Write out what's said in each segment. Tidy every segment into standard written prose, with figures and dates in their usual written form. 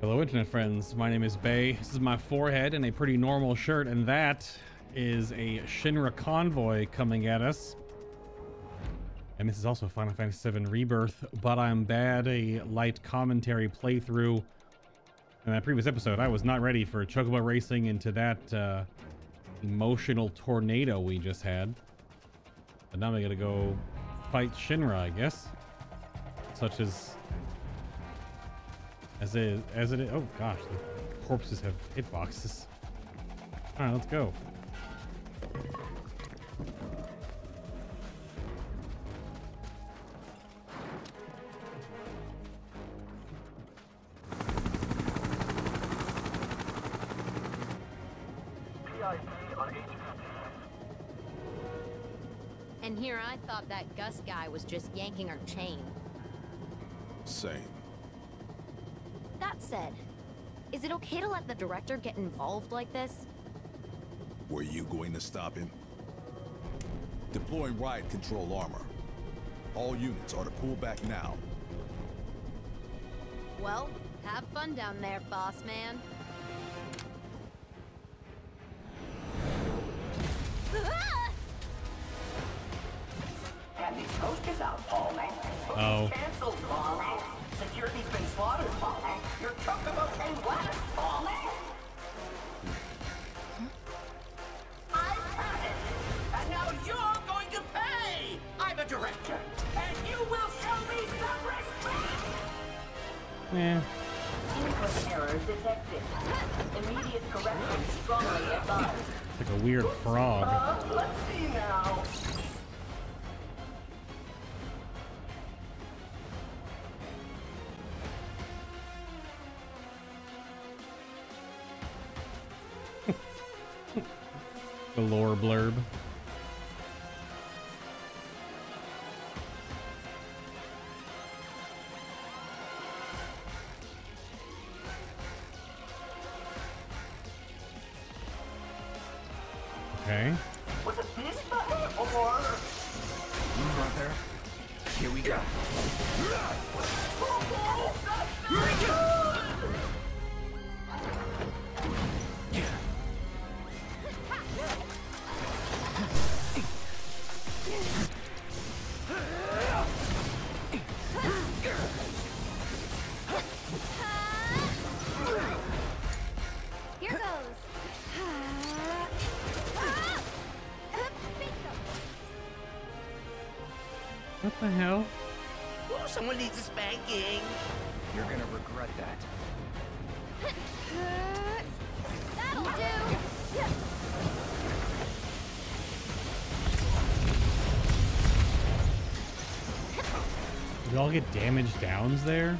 Hello, internet friends. My name is Bay. This is my forehead in a pretty normal shirt, and that is a Shinra convoy coming at us. And this is also Final Fantasy VII Rebirth, but I'm bad, a light commentary playthrough. In that previous episode, I was not ready for Chocobo racing into that emotional tornado we just had. But now we gotta go fight Shinra, I guess. Such as... As it is. Oh gosh, the corpses have hitboxes. Alright, let's go. And here I thought that Gus guy was just yanking our chain. Same. That said, is it okay to let the director get involved like this? Were you going to stop him? Deploying Riot Control Armor. All units are to pull back now. Well, have fun down there, boss man. And these posters out, Paul, man. Oh. Cancelled, Paul, man. Security's been slaughtered, Paul, man. Your Chocobo came flat, Paul, man. I've had it. And now you're going to pay. I'm a director. And you will show me some respect. Yeah. Input error detected. Immediate correction strongly advised. It's like a weird frog. Let's see now. The lore blurb. Okay. Was it this button or right there? Here we go. What the hell? Oh, someone needs a spanking. You're gonna regret that. That'll do. Did we all get damage downs there?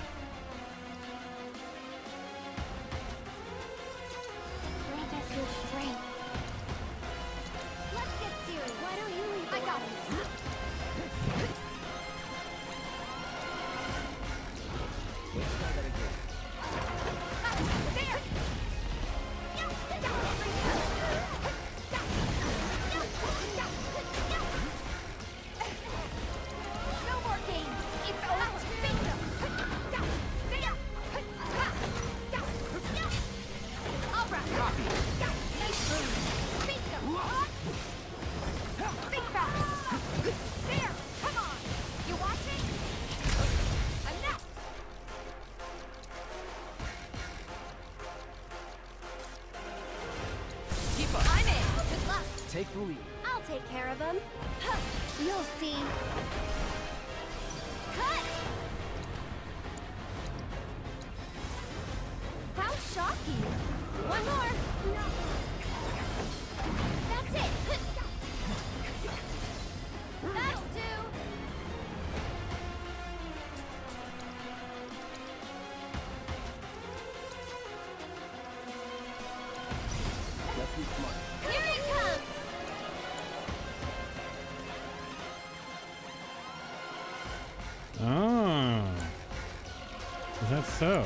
So.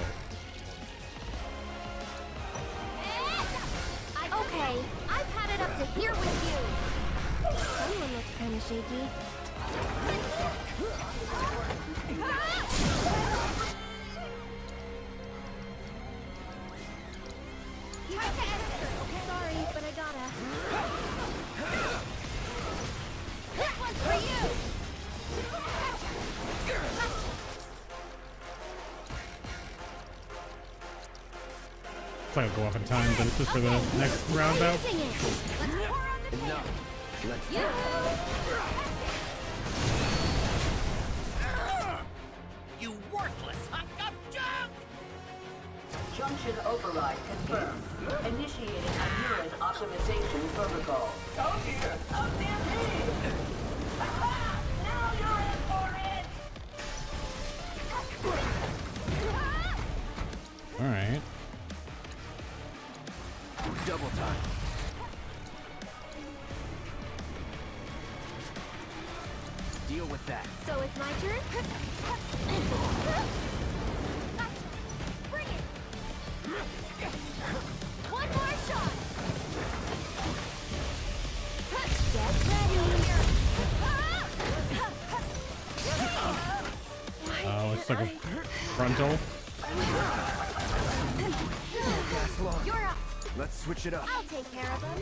Okay, I've had it up to here with you. Someone looks kind of shaky. probably go off in time, but it's just for the next round out. You worthless hunk of junk! Junction override confirmed. Initiating a urine optimization protocol. Oh dear! Oh dear me! Aha! Now you're in for it! Alright. Double time. Deal with that. So it's my turn? One more shot. Get ready. Oh, it's like a frontal. You're up. Let's switch it up. I'll take care of them.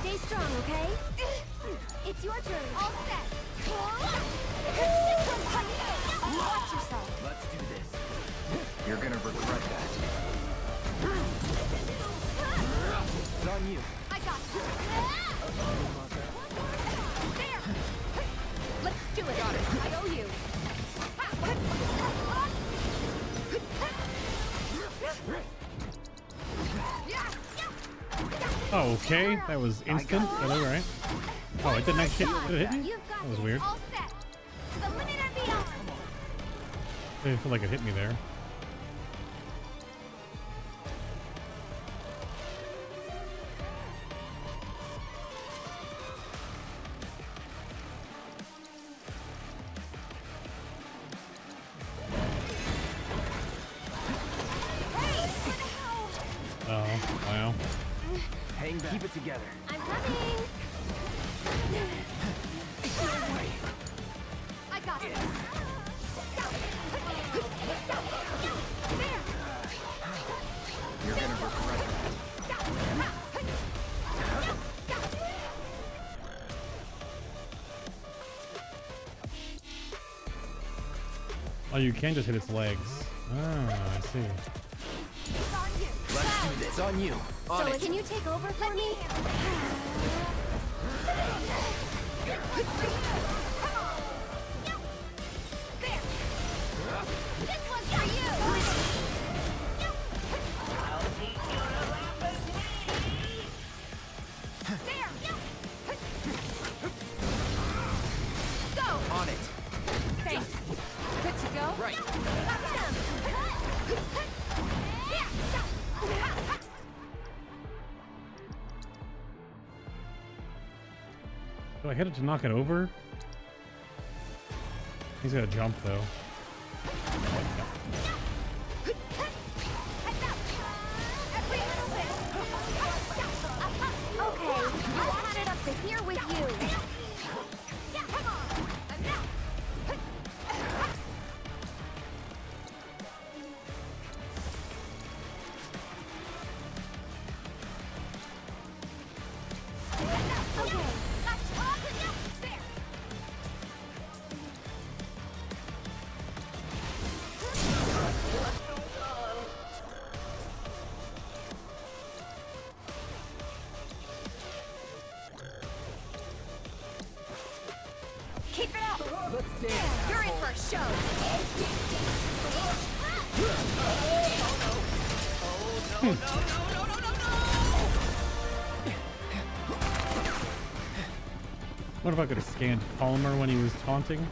Stay strong, okay? It's your turn. All set. Watch yourself. Let's do this. You're gonna regret that. It's on you. I got you. There. Let's do it. Got it. I owe you. Oh, okay. That was instant. But all right. Oh, it didn't actually hit me. That was weird. I didn't feel like it hit me there. Oh, you can just hit its legs. Ah, I see. It's on you. Let's do this. It's on you. On so, it. Can you take over for me? There. This one's for you. I'll teach you to laugh at me. There. Go. On it. Thanks. Good to go. Right. Do I hit it to knock it over? He's gonna jump though. Okay, I had it up to here with you. What if I could have scanned Palmer when he was taunting?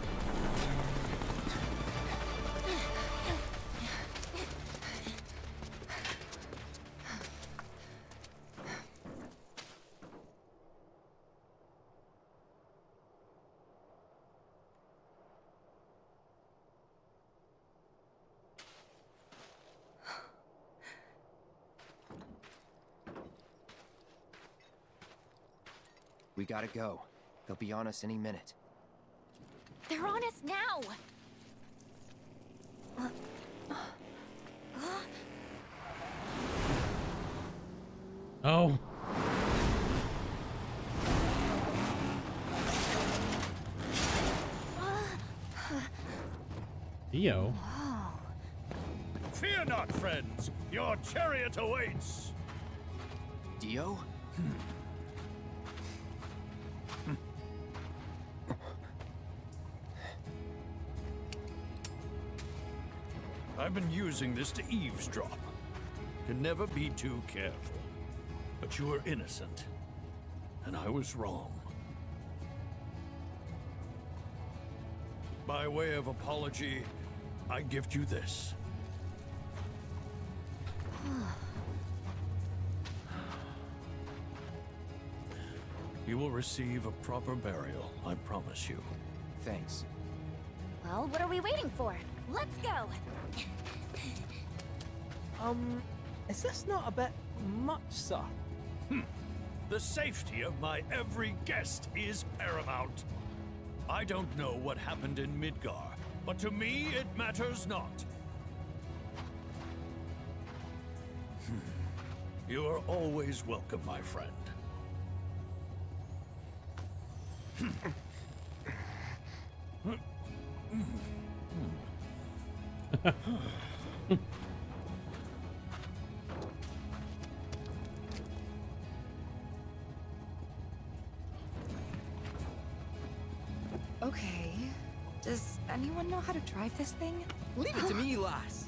We gotta go. They'll be on us any minute. They're on us now! Oh. Theo? Fear not, friends. Your chariot awaits. Dio? I've been using this to eavesdrop. Can never be too careful. But you were innocent, and I was wrong. By way of apology, I gift you this. You will receive a proper burial, I promise you. Thanks. Well, what are we waiting for? Let's go! Is this not a bit much, sir? The safety of my every guest is paramount. I don't know what happened in Midgar, but to me it matters not. You are always welcome, my friend. Okay. Does anyone know how to drive this thing? Leave it to me, lass.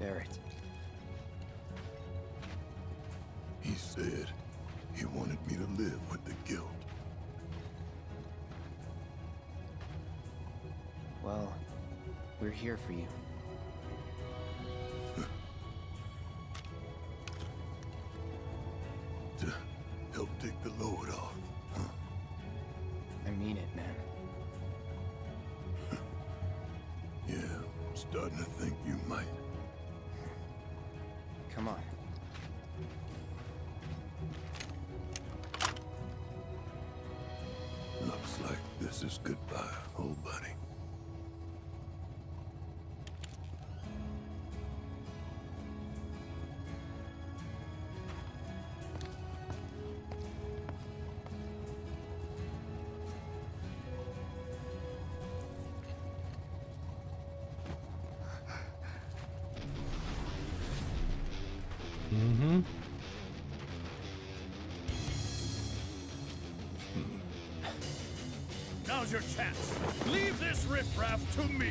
Barret. He said he wanted me to live with the guilt. Well, we're here for you. To help take the load off, huh? I mean it, man. Yeah, I'm starting to think you might. Come on. Looks like this is goodbye, old buddy. Now's your chance. Leave this riffraff to me.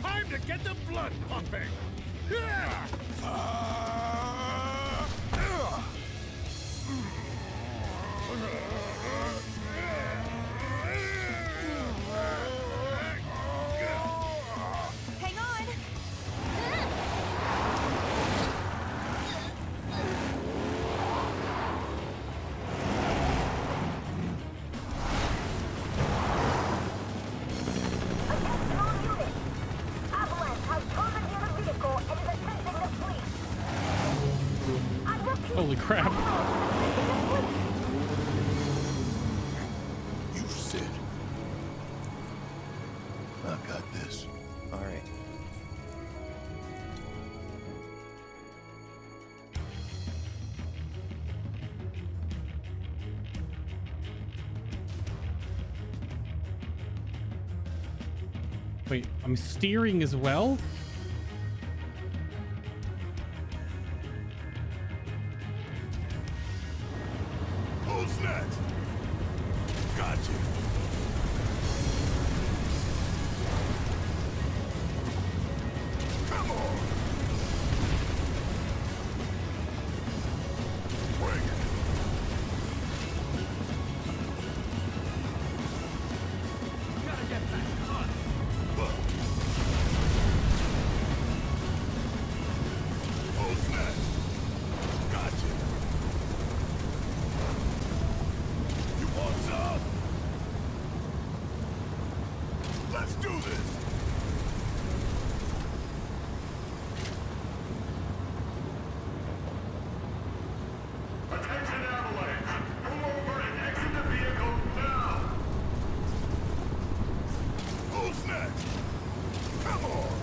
Time to get the blood pumping. Yeah! Holy crap. You said. I got this. All right. Wait, I'm steering as well? Come on!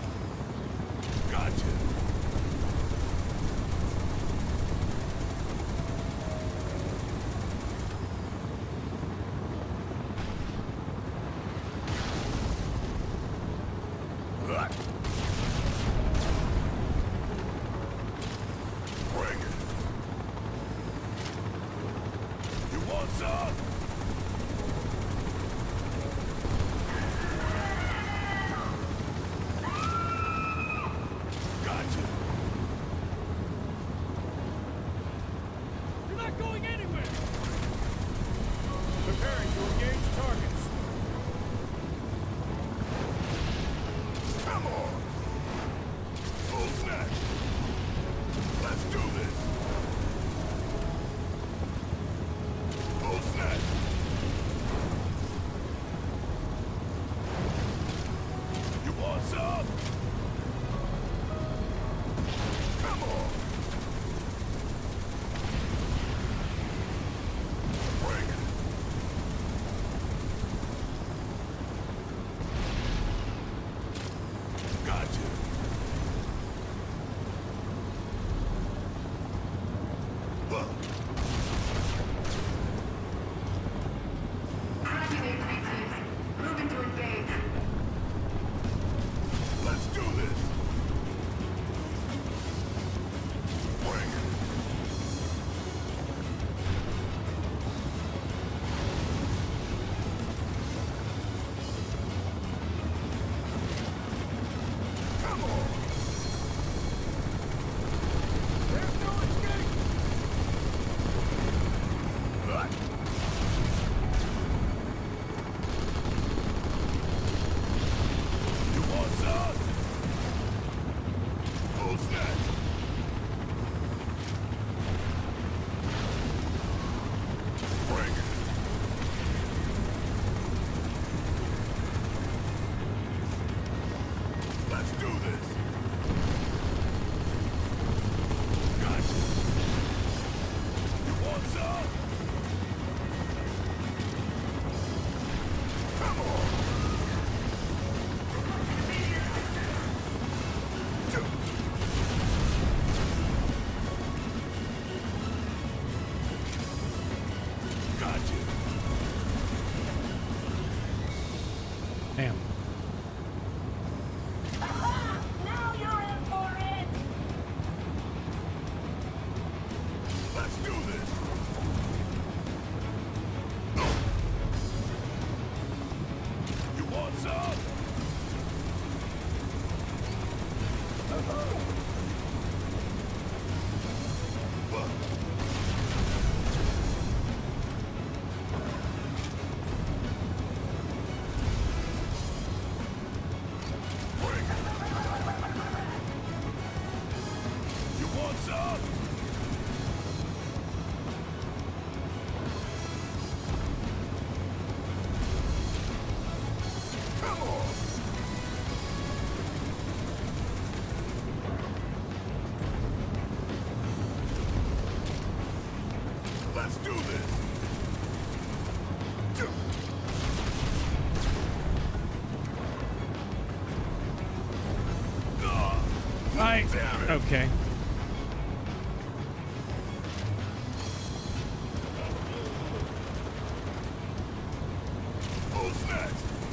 Okay.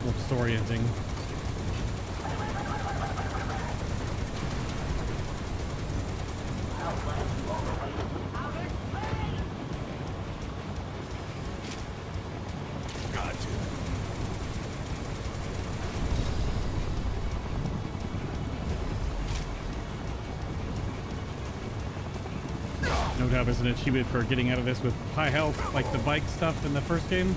Looks orienting. Is an achievement for getting out of this with high health, like the bike stuff in the first game.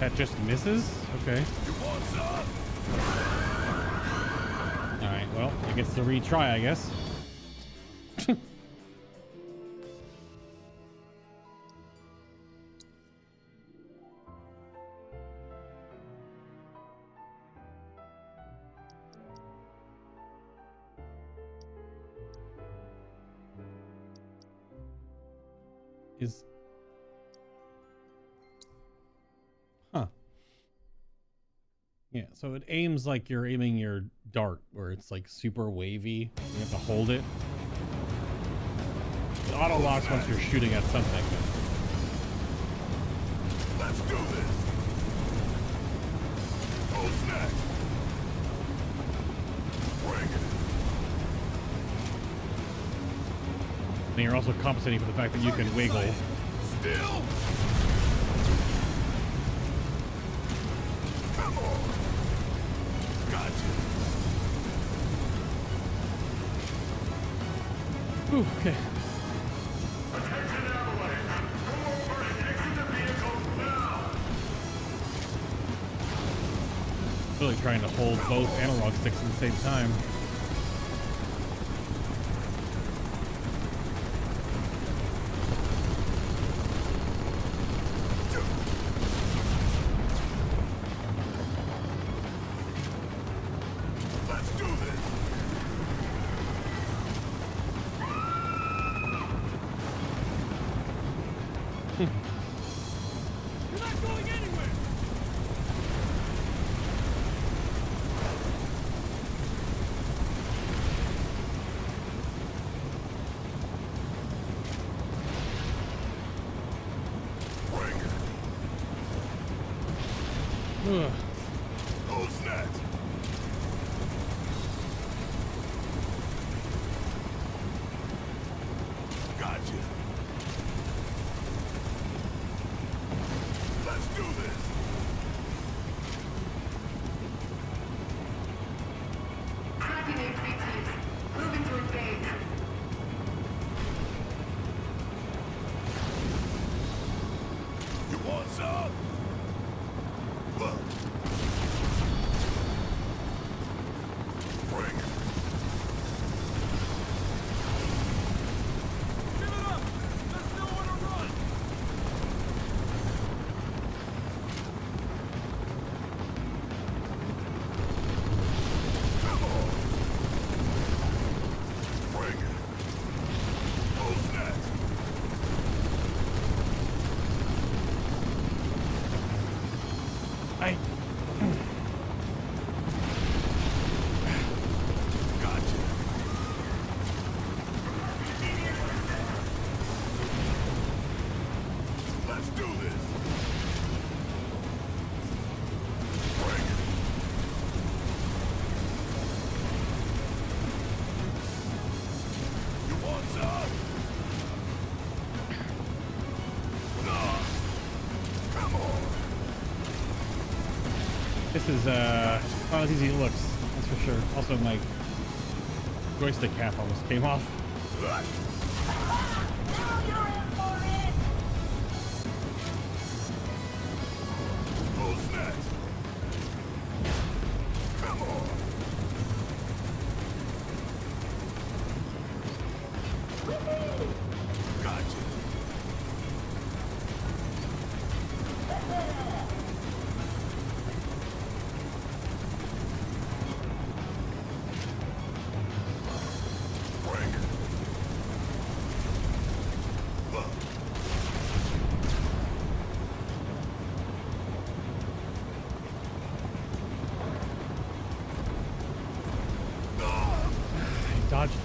That just misses? Okay. Alright, well, I guess it's a retry, I guess. So it aims like you're aiming your dart, where it's like super wavy. You have to hold it. auto locks once you're shooting at something. Let's do this. Old snack. Bring it. And you're also compensating for the fact that you can wiggle. Still. Come on. Gotcha. Ooh, okay. Attention everyone! Come over and exit the vehicle now! Really trying to hold both analog sticks at the same time. This is not as easy as it looks, that's for sure. Also, my joystick cap almost came off.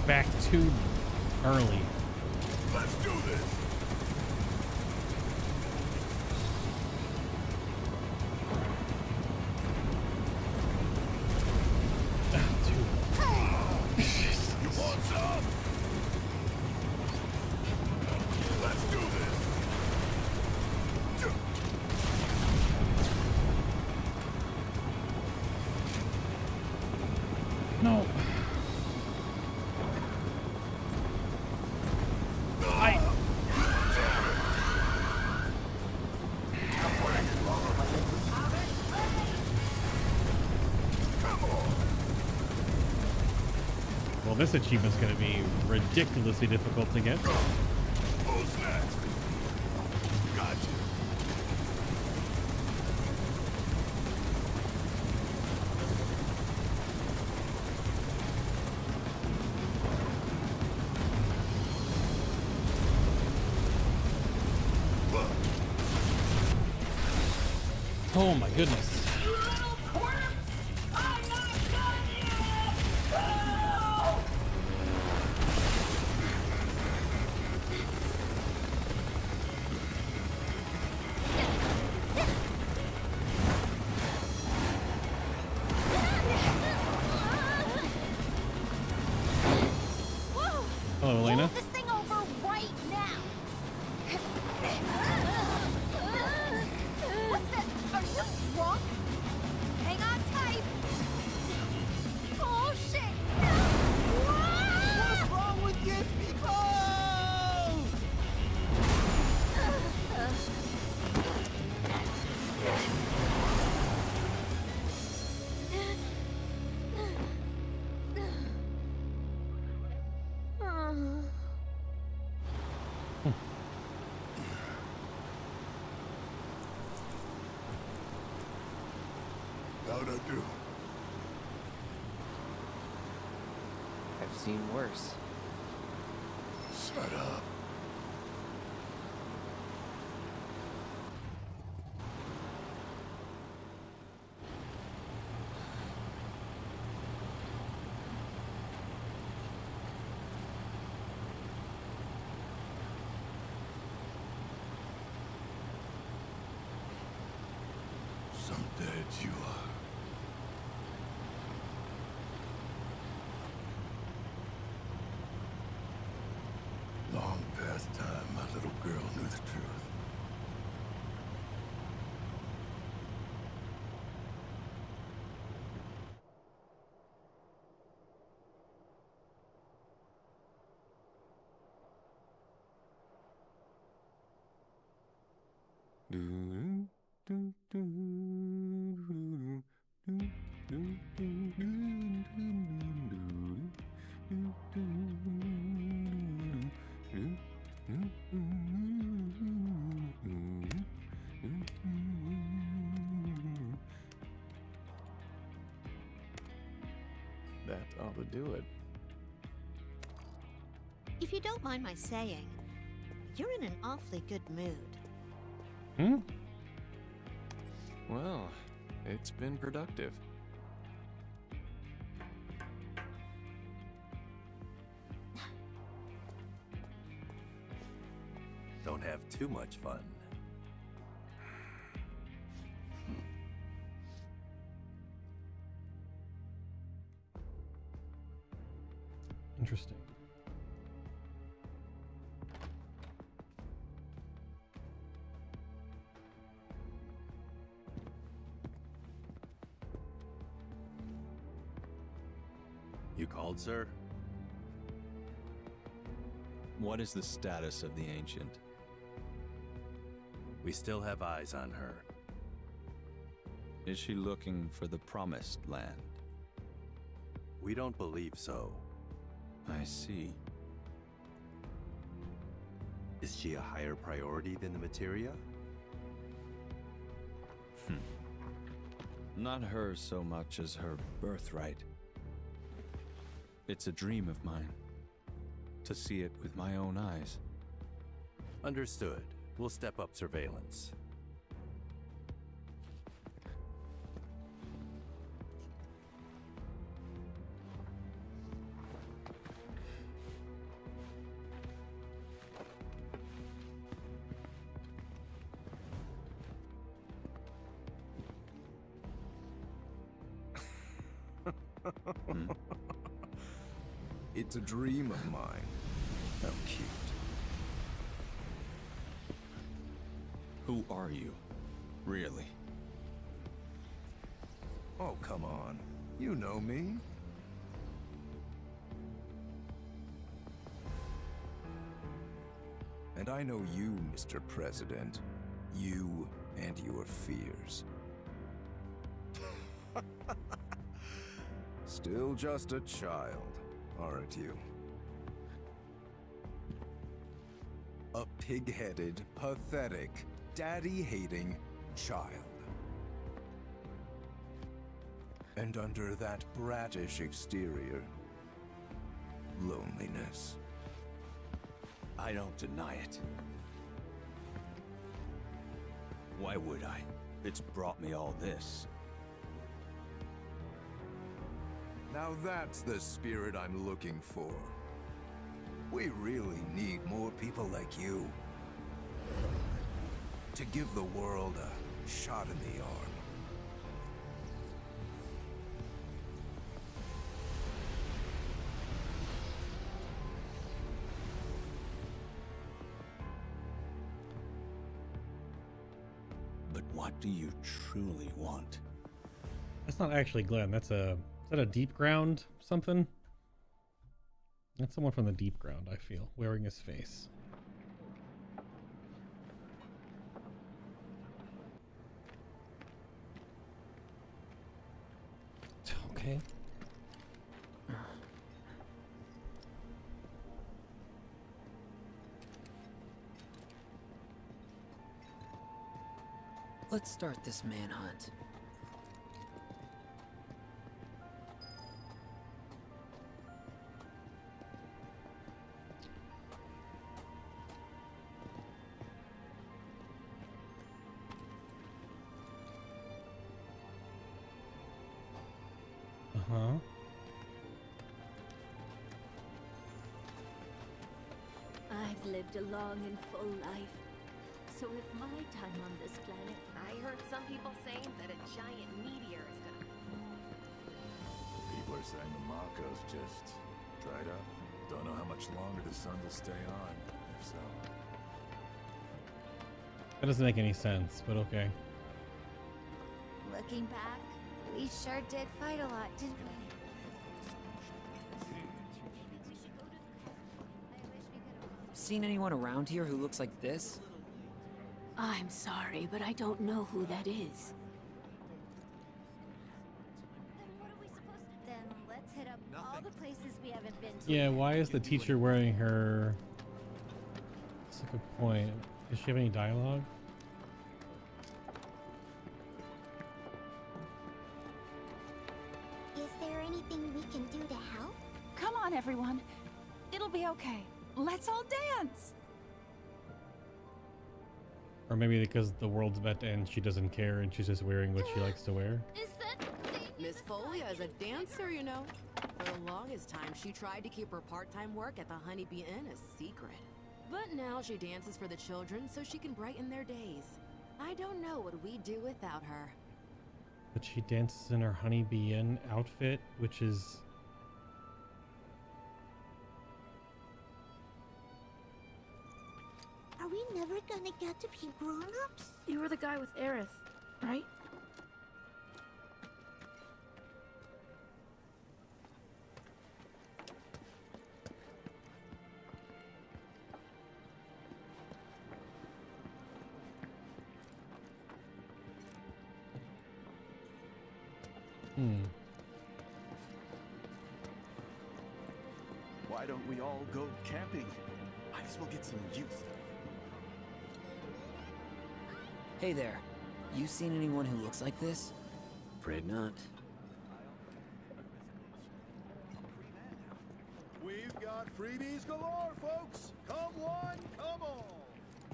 Back too early. Let's do this. You want some? Let's do this. No. This achievement is going to be ridiculously difficult to get. Who's next? Gotcha. Oh my goodness. How'd I do? I've seen worse. Shut up. You are. Long past time, my little girl knew the truth. That ought to do it. If you don't mind my saying, you're in an awfully good mood. Hmm? Well, it's been productive. Don't have too much fun. Interesting. You called, sir? What is the status of the ancient? We still have eyes on her. Is she looking for the promised land? We don't believe so. I see. Is she a higher priority than the Materia? Not her so much as her birthright. It's a dream of mine. To see it with my own eyes. Understood. We'll step up surveillance. It's a dream of mine. How cute. Who are you, really? Oh, come on. You know me. And I know you, Mr. President. You and your fears. Still just a child, aren't you? A pig-headed, pathetic, daddy-hating child. And under that bratish exterior, loneliness. I don't deny it. Why would I? It's brought me all this. Now that's the spirit I'm looking for. We really need more people like you. To give the world a shot in the arm. But what do you truly want? That's not actually Glenn. That's a... Is that a deep ground something? That's someone from the deep ground, I feel. Wearing his face. Okay. Let's start this manhunt. Uh-huh. I've lived a long and full life. So if my time on this planet... I heard some people saying that a giant meteor is gonna... People are saying the Mako's just dried up. Don't know how much longer the sun will stay on, if so. That doesn't make any sense, but okay. Looking back, we sure did fight a lot, didn't we? Seen anyone around here who looks like this? I'm sorry, but I don't know who that is. Then let's hit up all the places we haven't been to. Yeah, why is the teacher wearing her... That's a good point. Does she have any dialogue? Is there anything we can do to help? Come on, everyone. It'll be okay. Let's all dance. Or maybe because the world's about to end, she doesn't care and she's just wearing what she likes to wear. Is that Miss Folia is a dancer, you know. For the longest time, she tried to keep her part-time work at the Honeybee Inn a secret. But now she dances for the children so she can brighten their days. I don't know what we do without her. But she dances in her Honeybee Inn outfit, which is... Are we never gonna get to be grown-ups? You were the guy with Aerith, right? Hmm. Why don't we all go camping? Might as well get some use. Hey there, you seen anyone who looks like this? Afraid not. We've got freebies galore, folks! Come one, come all!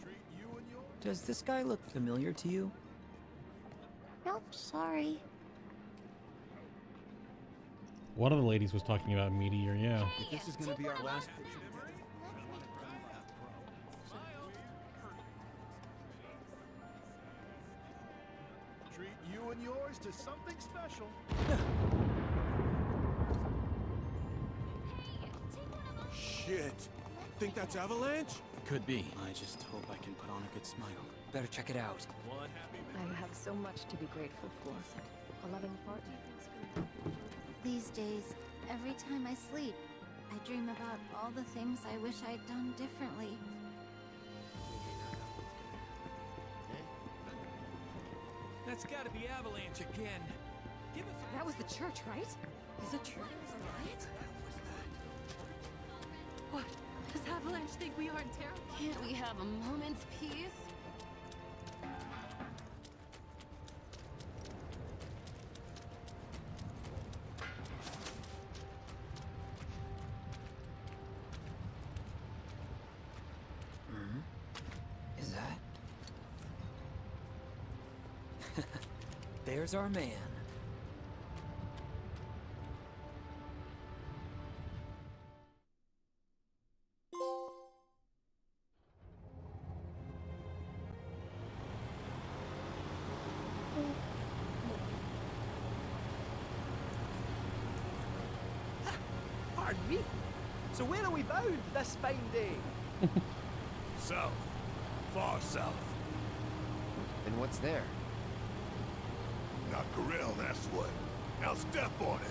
Treat you and yours. Does this guy look familiar to you? Nope, sorry. One of the ladies was talking about Meteor, yeah. If this is gonna be our last... yours to something special. Shit. Think that's Avalanche? Could be. I just hope I can put on a good smile. Better check it out. I have so much to be grateful for. A loving partner. These days, every time I sleep, I dream about all the things I wish I'd done differently. That's gotta be Avalanche again. Give us that was the church, right? Is it true? Riot? What? Does Avalanche think we aren't terrible? Can't we have a moment's peace? There's our man. Pardon me. So where are we bound this fine day? South. Far south. And what's there? Not Corel, that's what. Now step on it.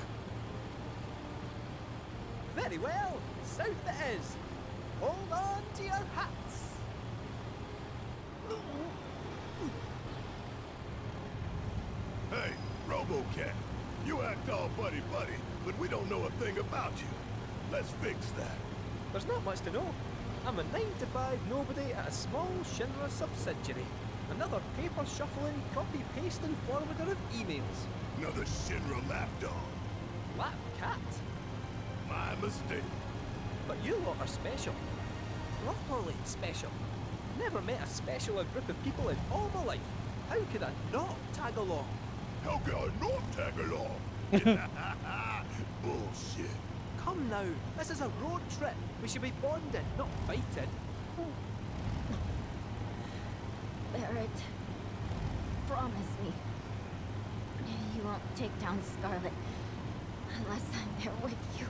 Very well. South it is. Hold on to your hats. Hey, Robocat. You act all buddy-buddy, but we don't know a thing about you. Let's fix that. There's not much to know. I'm a 9-to-5 nobody at a small Shinra subsidiary. Another paper-shuffling, copy-pasting forwarder of emails. Another Shinra lapdog. Lapcat? My mistake. But you lot are special. Properly special. Never met a specialer group of people in all my life. How could I not tag along? How could I not tag along? Bullshit. Come now, this is a road trip. We should be bonding, not fighting. Barret, promise me you won't take down Scarlet unless I'm there with you.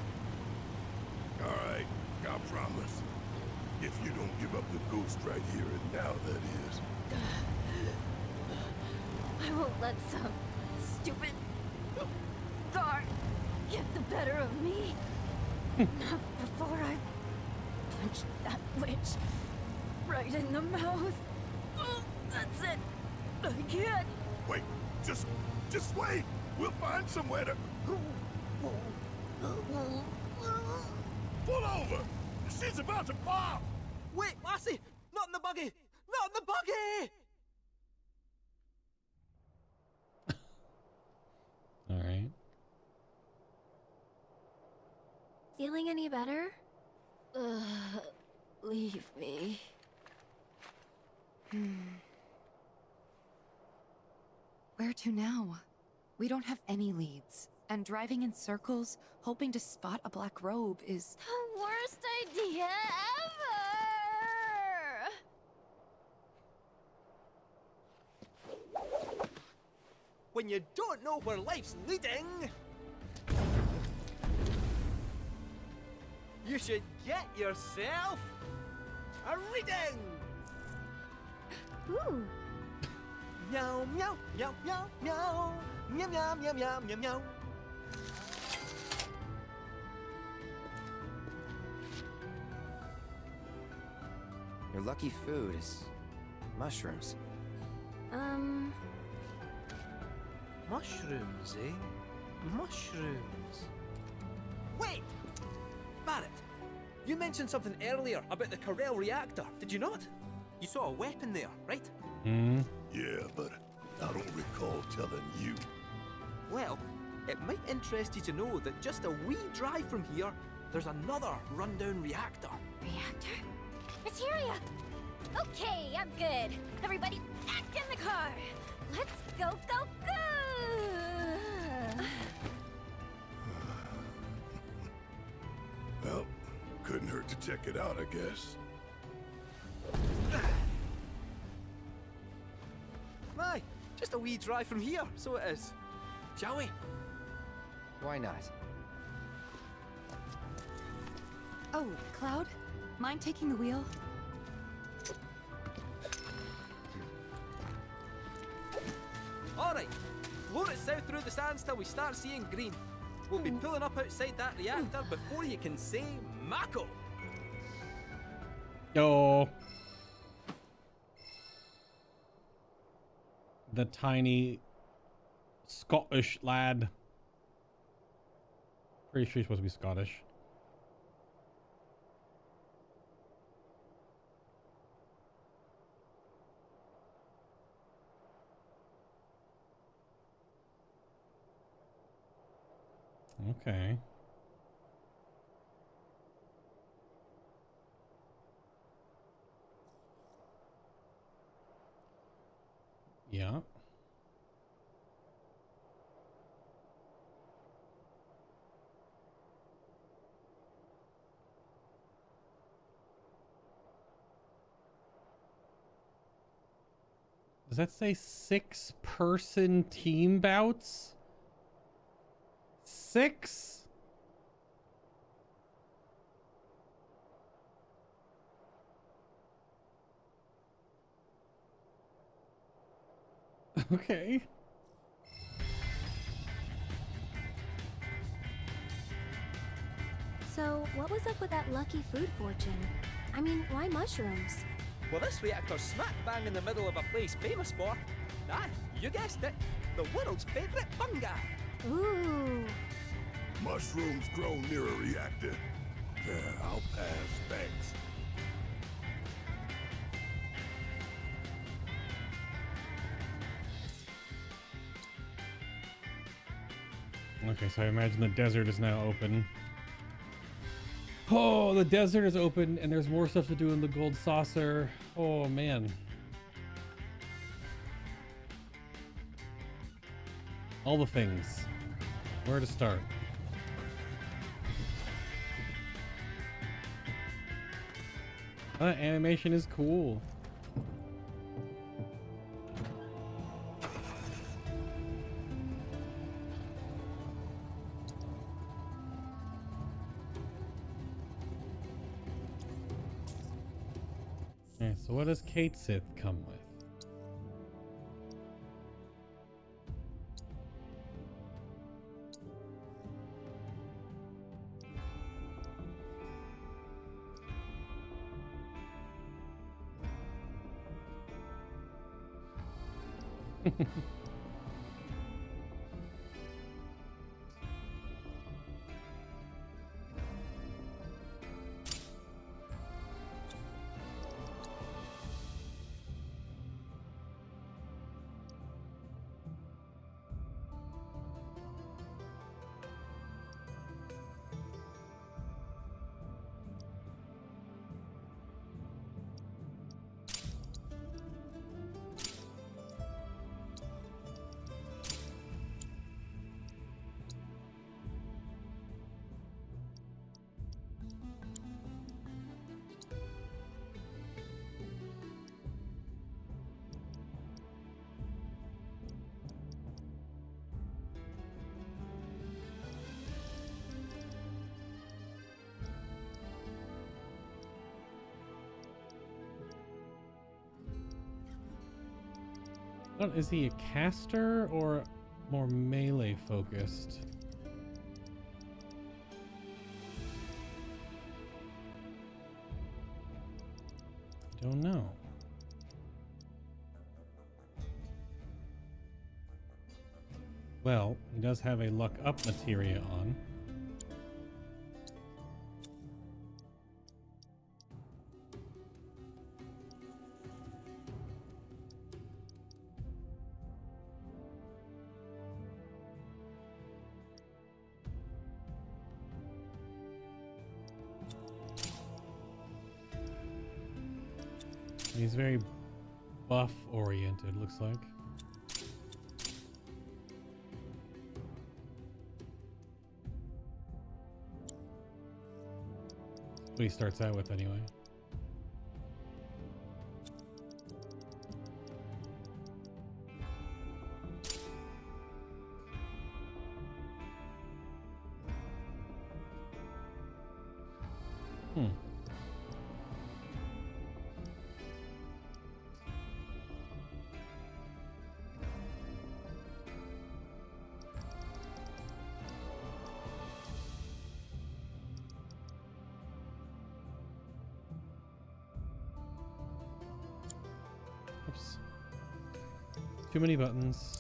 All right, I promise. If you don't give up the ghost right here and now, that is. I won't let some stupid guard get the better of me. Not before I punch that witch right in the mouth. Oh, that's it. I can't. Wait, just wait. We'll find somewhere to. Pull over. She's about to pop! Wait, Lassie! Not in the buggy! Not in the buggy! Alright. Feeling any better? Leave me. Where to now? We don't have any leads. And driving in circles, hoping to spot a black robe is... the worst idea ever! When you don't know where life's leading... you should get yourself... a reading! Ooh! Meow, meow, meow, meow, meow! Meow, meow, meow, meow, meow, meow! Your lucky food is mushrooms. Mushrooms, eh? Mushrooms. Wait! Barret, you mentioned something earlier about the Corel Reactor, did you not? You saw a weapon there, right? Hmm. Yeah, but I don't recall telling you. Well, it might interest you to know that just a wee drive from here, there's another rundown reactor. Reactor? Materia! Okay, I'm good. Everybody back in the car. Let's go, go, go! Well, couldn't hurt to check it out, I guess. Aye, just a wee drive from here, so it is. Shall we? Why not? Oh, Cloud? Mind taking the wheel? Alright, float it south through the sands till we start seeing green. We'll be pulling up outside that reactor before you can say Mako! Oh. The tiny Scottish lad. Pretty sure he's supposed to be Scottish. Okay. Yeah. Does that say 6-person team bouts? 6? Okay. So, what was up with that lucky food fortune? I mean, why mushrooms? Well, this reactor's smack bang in the middle of a place famous for... ah, you guessed it! The world's favorite fungi! Ooh. Mushrooms grow near a reactor. I'll pass, thanks. Okay, so I imagine the desert is now open. Oh, the desert is open and there's more stuff to do in the Gold Saucer. Oh, man. All the things. Where to start? That animation is cool. Okay, so what does Cait Sith come with? Is he a caster or more melee focused? I don't know. Well, he does have a luck up materia on. Very buff oriented, looks like. What he starts out with anyway. Too many buttons.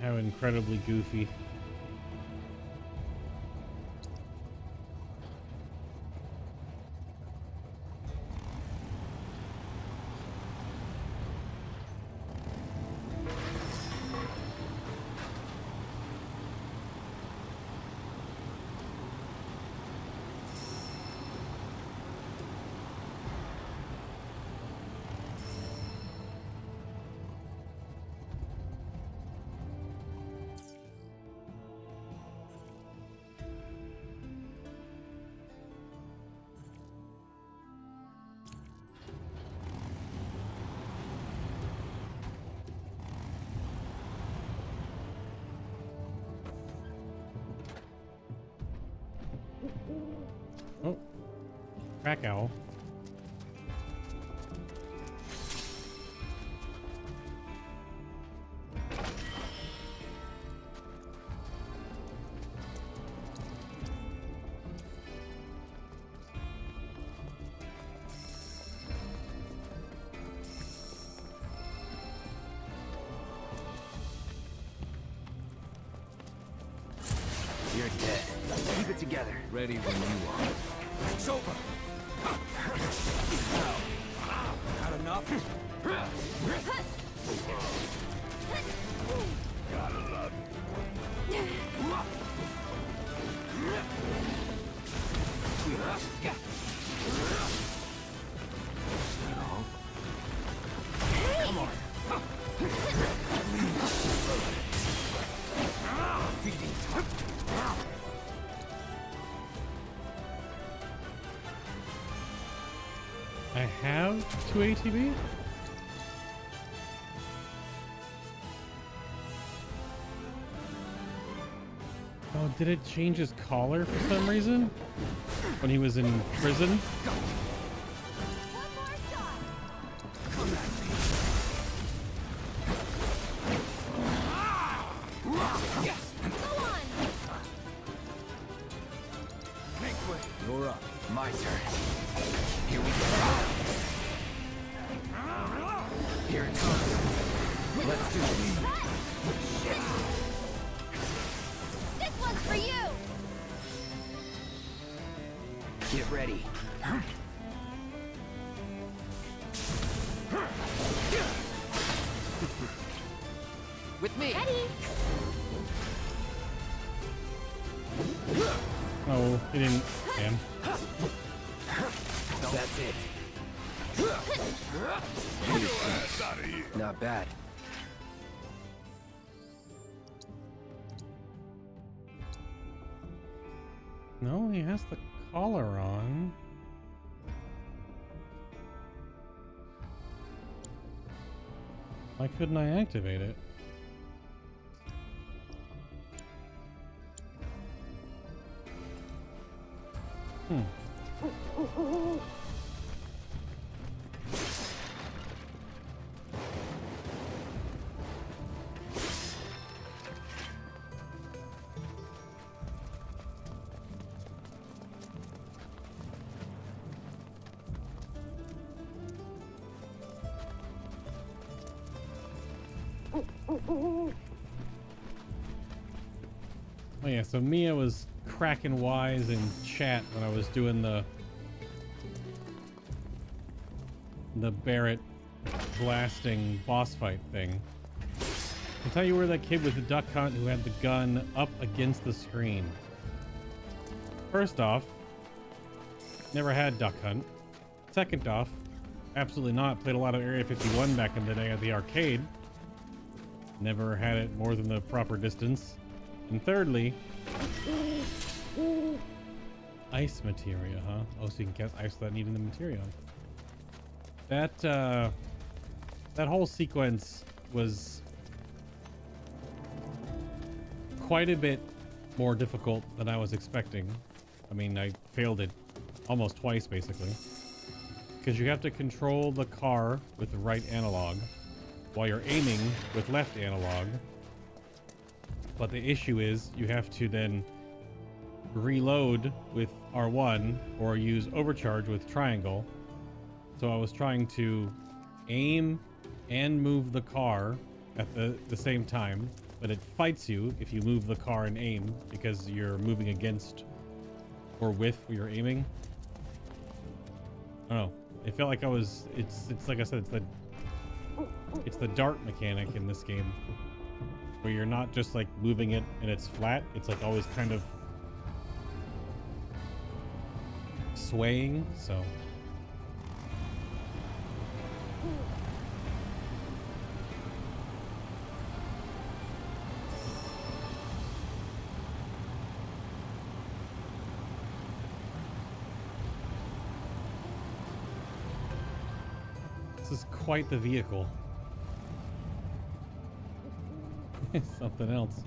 How incredibly goofy. Crack owl. Ready when you are. It's over. Not enough. Gotta love you. Come on. Feeding time. I have 2 ATB? Oh, did it change his collar for some reason? When he was in prison? Couldn't I activate it? Hmm. So Mia was cracking wise in chat when I was doing the Barret blasting boss fight thing. I'll tell you where that kid with the duck hunt who had the gun up against the screen. First off, never had duck hunt. Second off, absolutely not. Played a lot of Area 51 back in the day at the arcade. Never had it more than the proper distance. And thirdly, ice materia, huh? Oh, so you can cast ice without needing the materia. That, that whole sequence was quite a bit more difficult than I was expecting. I mean, I failed it almost twice, basically. Because you have to control the car with the right analog while you're aiming with left analog. But the issue is you have to then reload with R1 or use overcharge with triangle. So I was trying to aim and move the car at the same time, but it fights you if you move the car and aim because you're moving against or with where you're aiming. I don't know. It felt like I was, it's like I said, it's the dart mechanic in this game, where you're not just like moving it and it's flat, it's like always kind of swaying, so. This is quite the vehicle. Something else.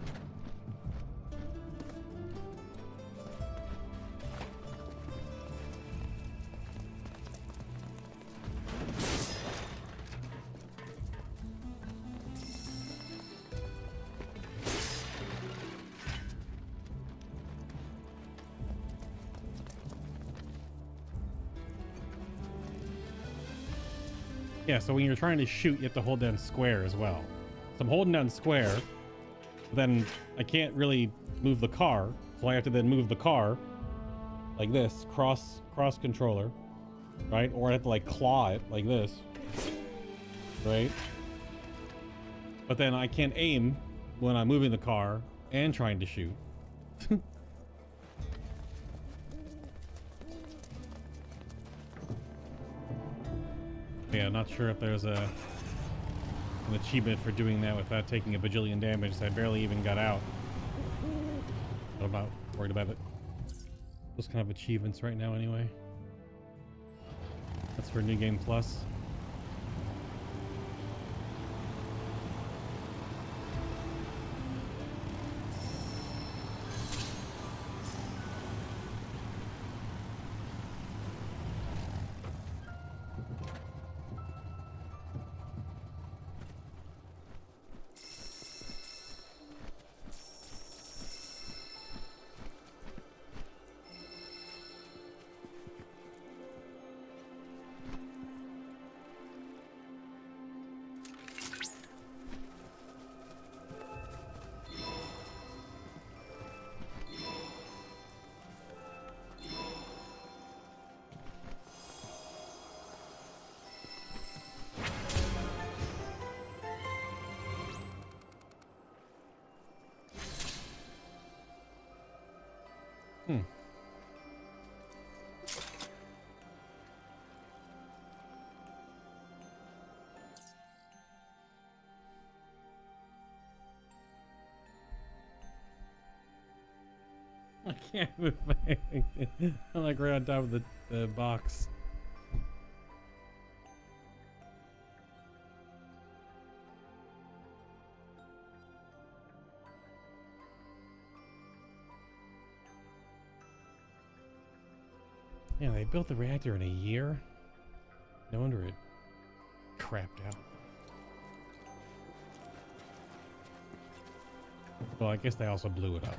Yeah, so when you're trying to shoot, you have to hold down square as well. So I'm holding down square, then I can't really move the car, so I have to then move the car like this, cross controller, right? Or I have to like claw it like this, right? But then I can't aim when I'm moving the car and trying to shoot. Yeah, I'm not sure if there's an achievement for doing that without taking a bajillion damage. I barely even got out. I'm not worried about it. Those kind of achievements right now anyway. That's for New Game Plus. I can't move my hand. I'm like right on top of the box. Yeah, they built the reactor in a year. No wonder it crapped out. Well, I guess they also blew it up.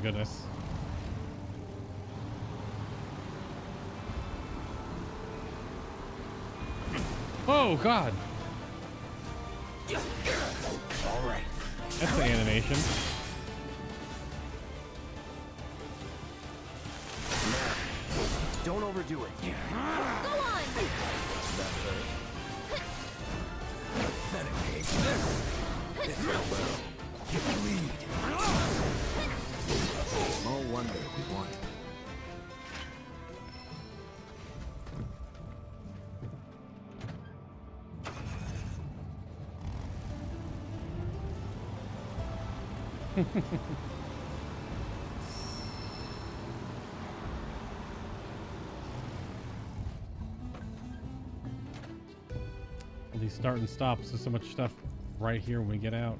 Goodness. Oh God. All right. That's the animation. Don't overdo it. Go on. No wonder we won. All these start and stops, there's so much stuff right here when we get out.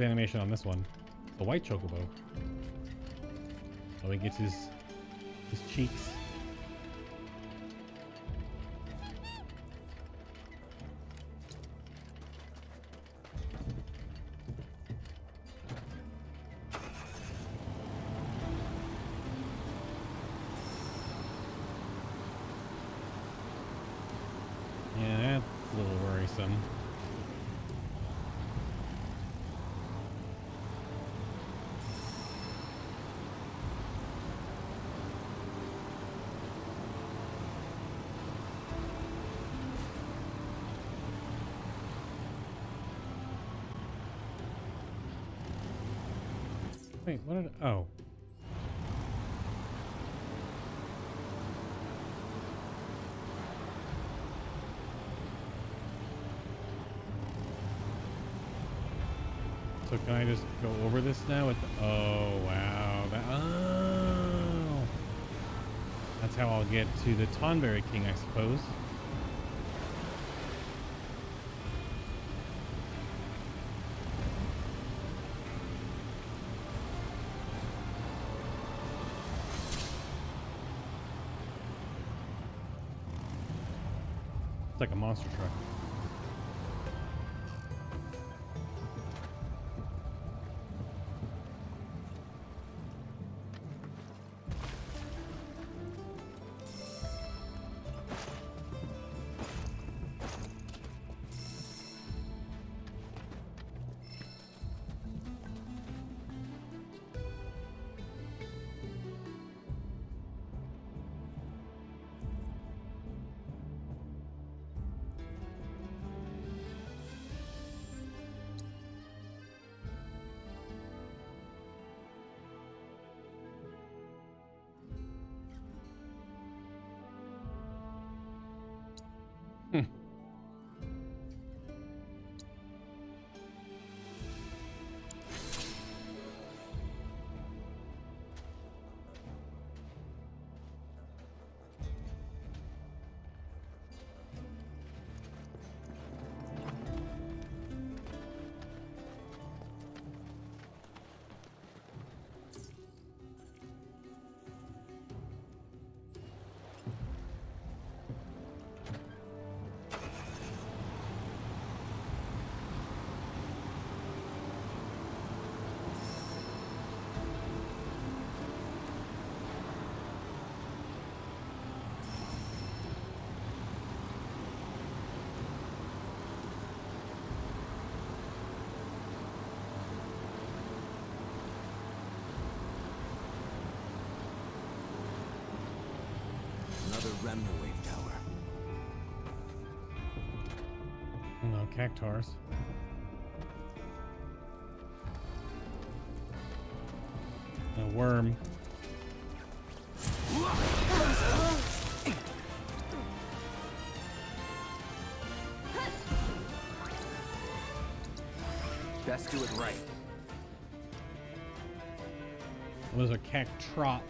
Animation on this one, the white Chocobo. Oh, he gets his cheeks. Yeah, that's a little worrisome. Wait, what did... Oh. So can I just go over this now with... Oh, wow. That, oh. That's how I'll get to the Tonberry King, I suppose. It's like a monster truck. Wave tower. No cactars. A worm. Best do it right. Well, those are cactrots.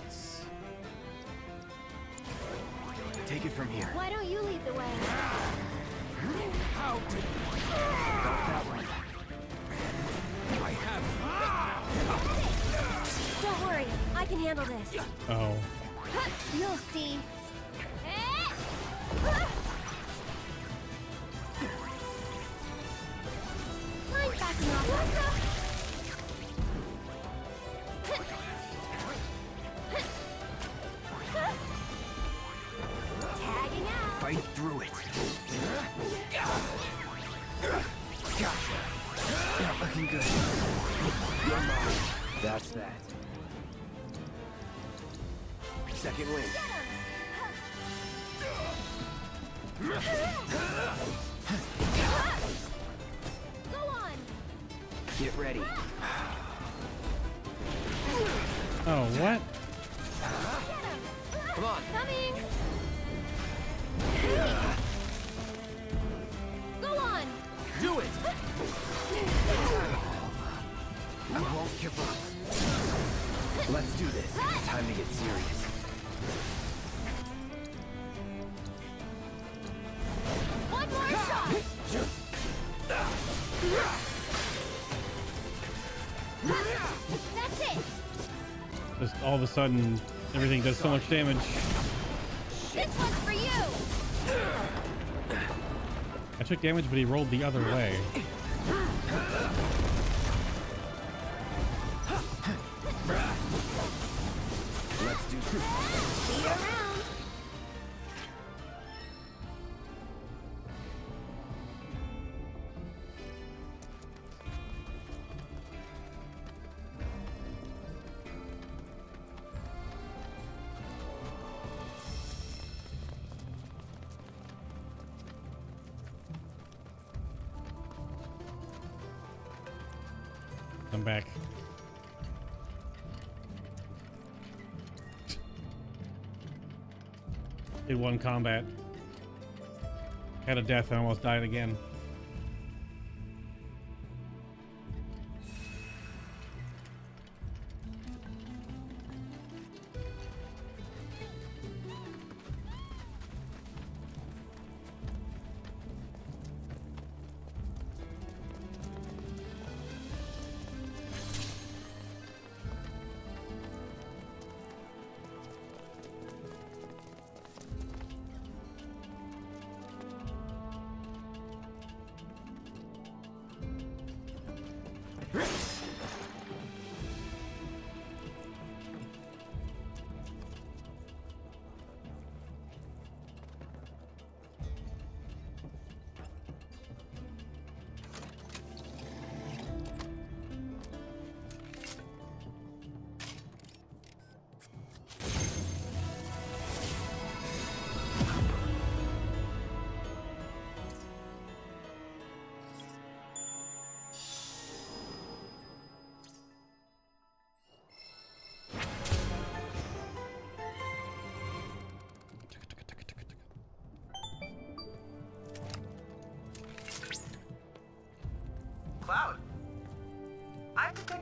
Take it from here. Why don't you lead the way? How did that one? I have. Don't worry, I can handle this. Oh. You'll see. I'm backing off. Through it. Gotcha. Not looking good. You're mine. That's that. Second win. Go on. Get ready. Oh, what? Come on. Coming. Go on! Do it! I won't give up. Let's do this. Time to get serious. One more shot! That's it! Just all of a sudden, everything does so much damage. This one's for you! I took damage, but he rolled the other way. Let's do two. See you around. Back. Did one combat. Had a death and almost died again.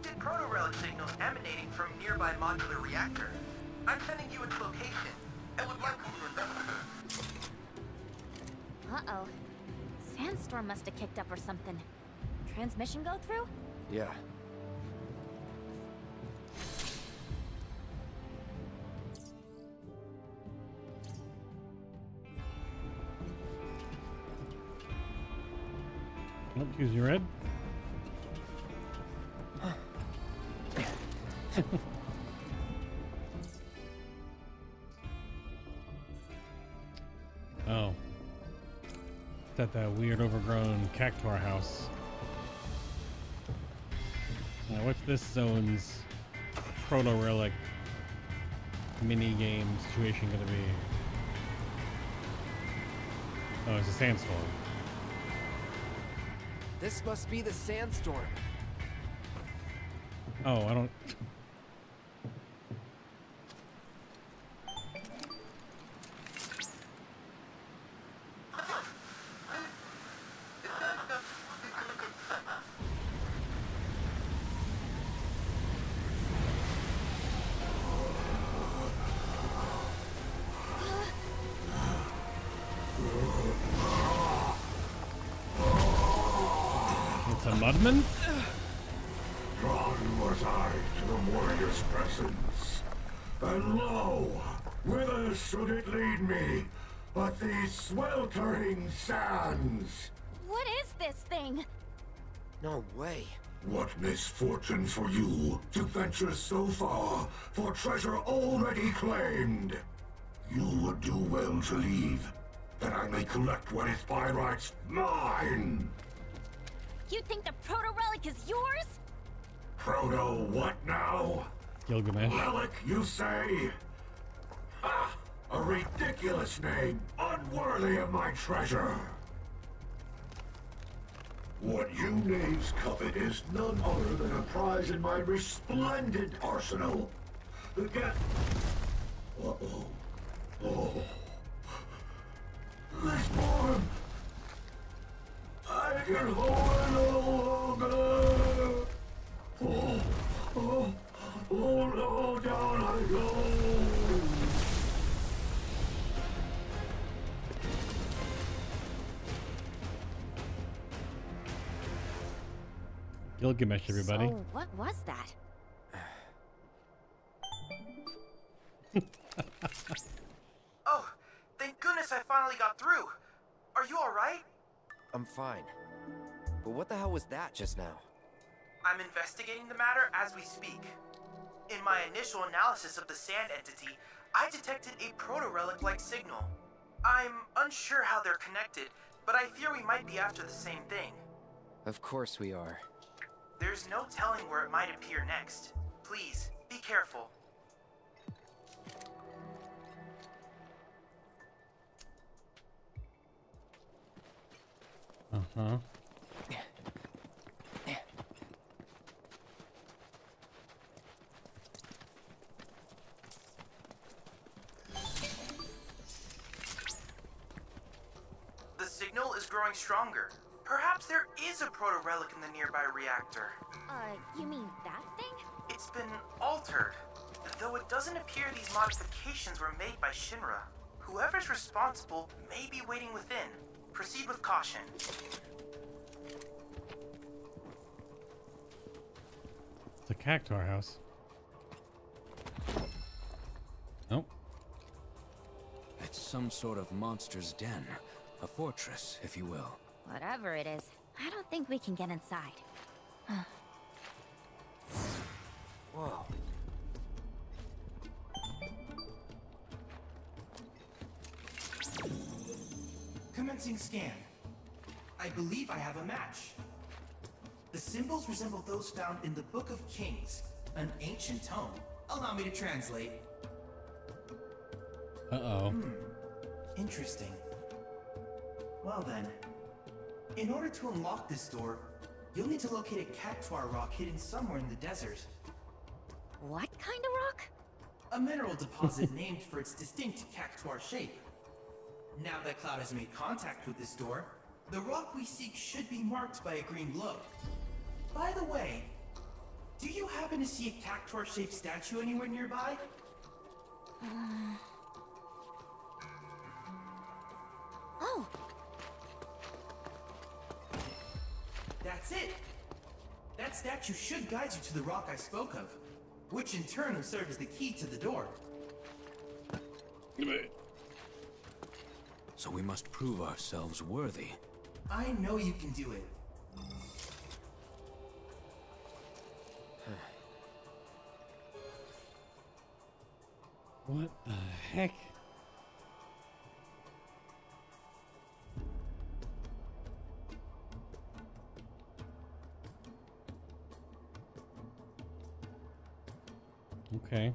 detected proto-relic signals emanating from nearby modular reactor. I'm sending you its location. I would like you to investigate. Uh-oh. Sandstorm must have kicked up or something. Transmission go through? Yeah. Oh, excuse me, Red. Oh. It's at that weird overgrown cactuar house. Now, what's this zone's proto-relic mini-game situation gonna be? Oh, it's a sandstorm. This must be the sandstorm. Oh, I don't... Mudman? Drawn was I to the warrior's presence, and lo, whither should it lead me but these sweltering sands? What is this thing? No way. What misfortune for you to venture so far for treasure already claimed. You would do well to leave, that I may collect what is by rights mine. You think the proto-relic is yours? Proto what now? Gilgamesh. Relic, you say? Ah, a ridiculous name, unworthy of my treasure. What you knaves covet is none other than a prize in my resplendent arsenal. The get... Uh-oh. Oh. This form... I can hold no longer! Oh, oh, oh no, down I go! Gilgamesh, everybody. So, what was that? Oh, thank goodness I finally got through! Are you alright? I'm fine. But what the hell was that just now? I'm investigating the matter as we speak. In my initial analysis of the sand entity, I detected a proto-relic-like signal. I'm unsure how they're connected, but I fear we might be after the same thing. Of course we are. There's no telling where it might appear next. Please, be careful. Uh-huh. The signal is growing stronger. Perhaps there is a proto-relic in the nearby reactor. You mean that thing? It's been altered, though it doesn't appear these modifications were made by Shinra. Whoever's responsible may be waiting within. Proceed with caution. It's a cactuar house. Nope. It's some sort of monster's den. A fortress, if you will. Whatever it is, I don't think we can get inside. Whoa. Commencing scan. I believe I have a match. The symbols resemble those found in the Book of Kings, an ancient tome. Allow me to translate. Uh-oh. Interesting. Well then, in order to unlock this door, you'll need to locate a cactuar rock hidden somewhere in the desert. What kind of rock? A mineral deposit named for its distinct cactuar shape. Now that Cloud has made contact with this door, the rock we seek should be marked by a green glow. By the way, Do you happen to see a cactuar-shaped statue anywhere nearby? Oh! That's it! That statue should guide you to the rock I spoke of, which in turn will serve as the key to the door. So we must prove ourselves worthy. I know you can do it. What the heck? Okay.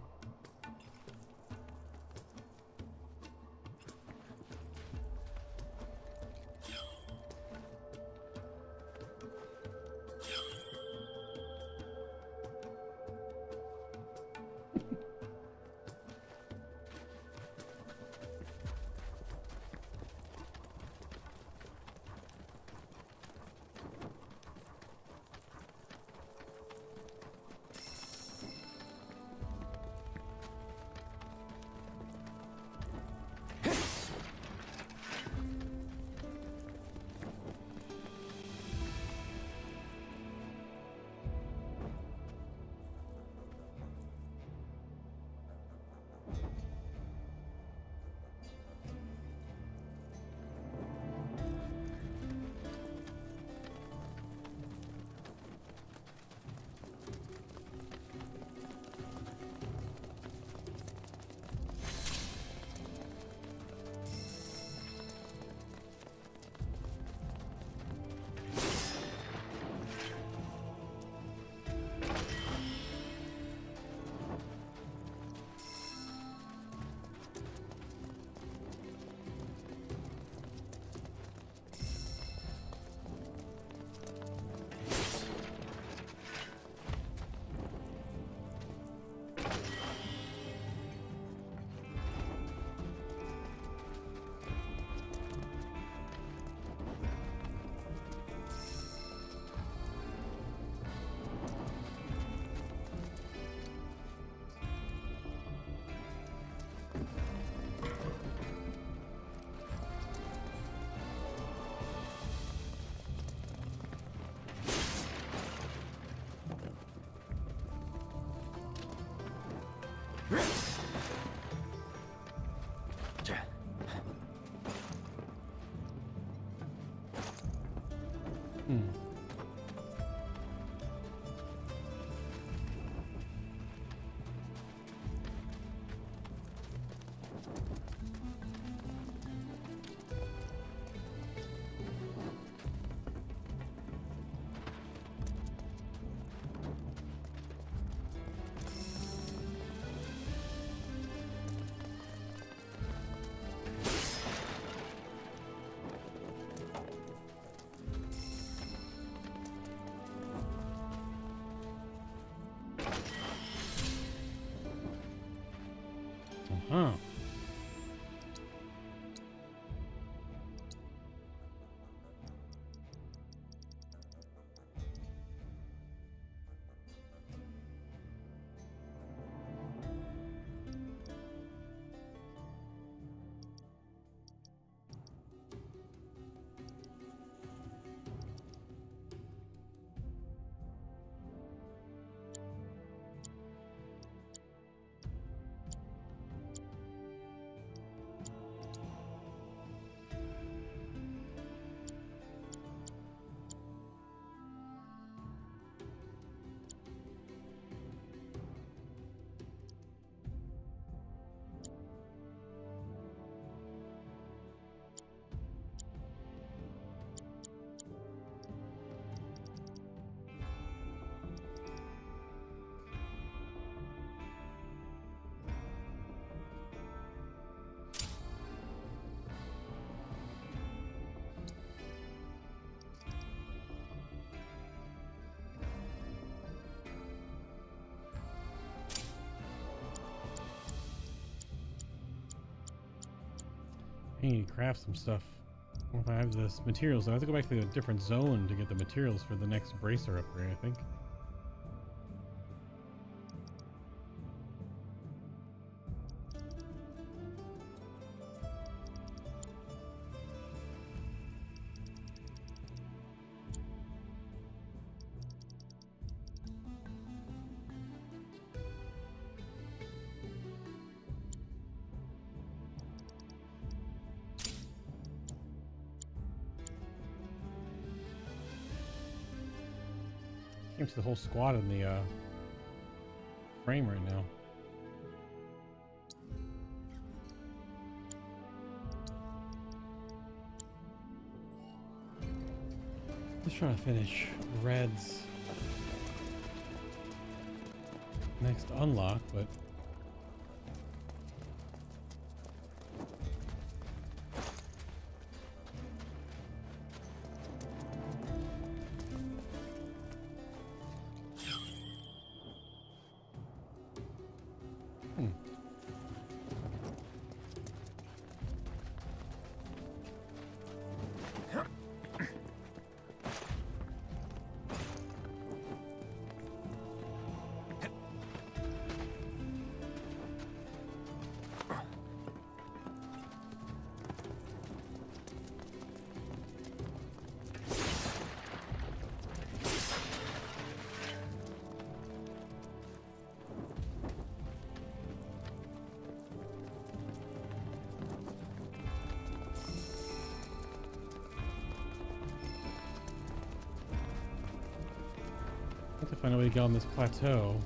Oh. I need to craft some stuff. I don't know if I have this materials. I have to go back to a different zone to get the materials for the next bracer upgrade, I think. talking to the whole squad in the frame right now. Just trying to finish Red's next unlock, but find a way to get on this plateau.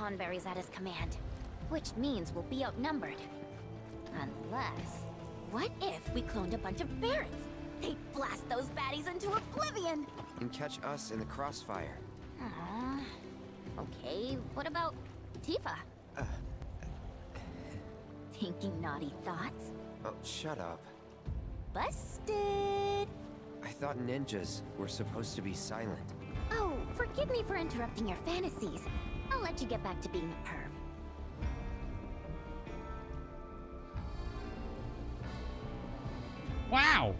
Tonberry's at his command, which means we'll be outnumbered. Unless, what if we cloned a bunch of Barrets? They'd blast those baddies into oblivion! And catch us in the crossfire. Okay, what about Tifa? Thinking naughty thoughts? Oh, shut up. Busted! I thought ninjas were supposed to be silent. Oh, forgive me for interrupting your fantasies. I'll let you get back to being a perv. Wow!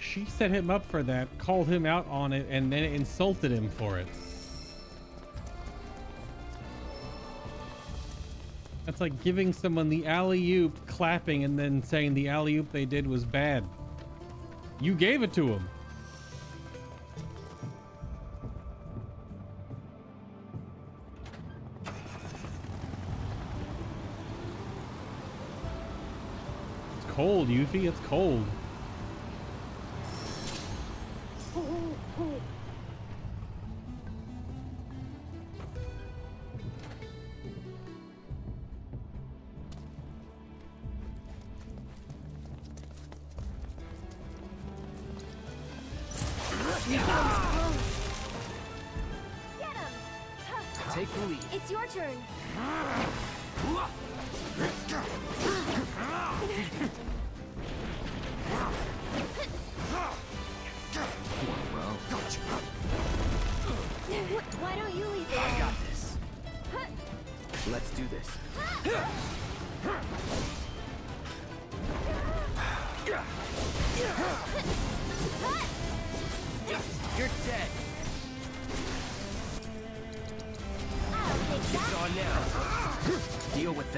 She set him up for that, called him out on it, and then insulted him for it. That's like giving someone the alley-oop, clapping, and then saying the alley-oop they did was bad. You gave it to him. Cold, Yuffie, it's cold.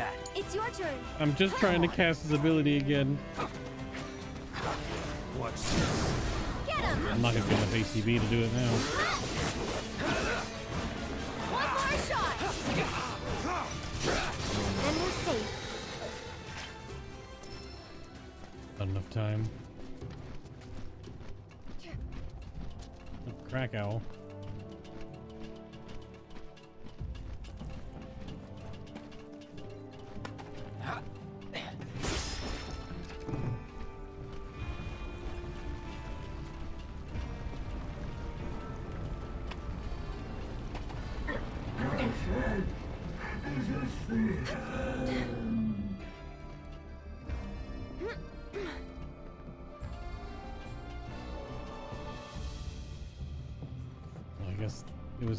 that. It's your turn. I'm just trying to cast his ability again. What's this? Get him. I'm not gonna get enough ACV to do it now. One more shot. And we're safe. Not enough time. Crack owl.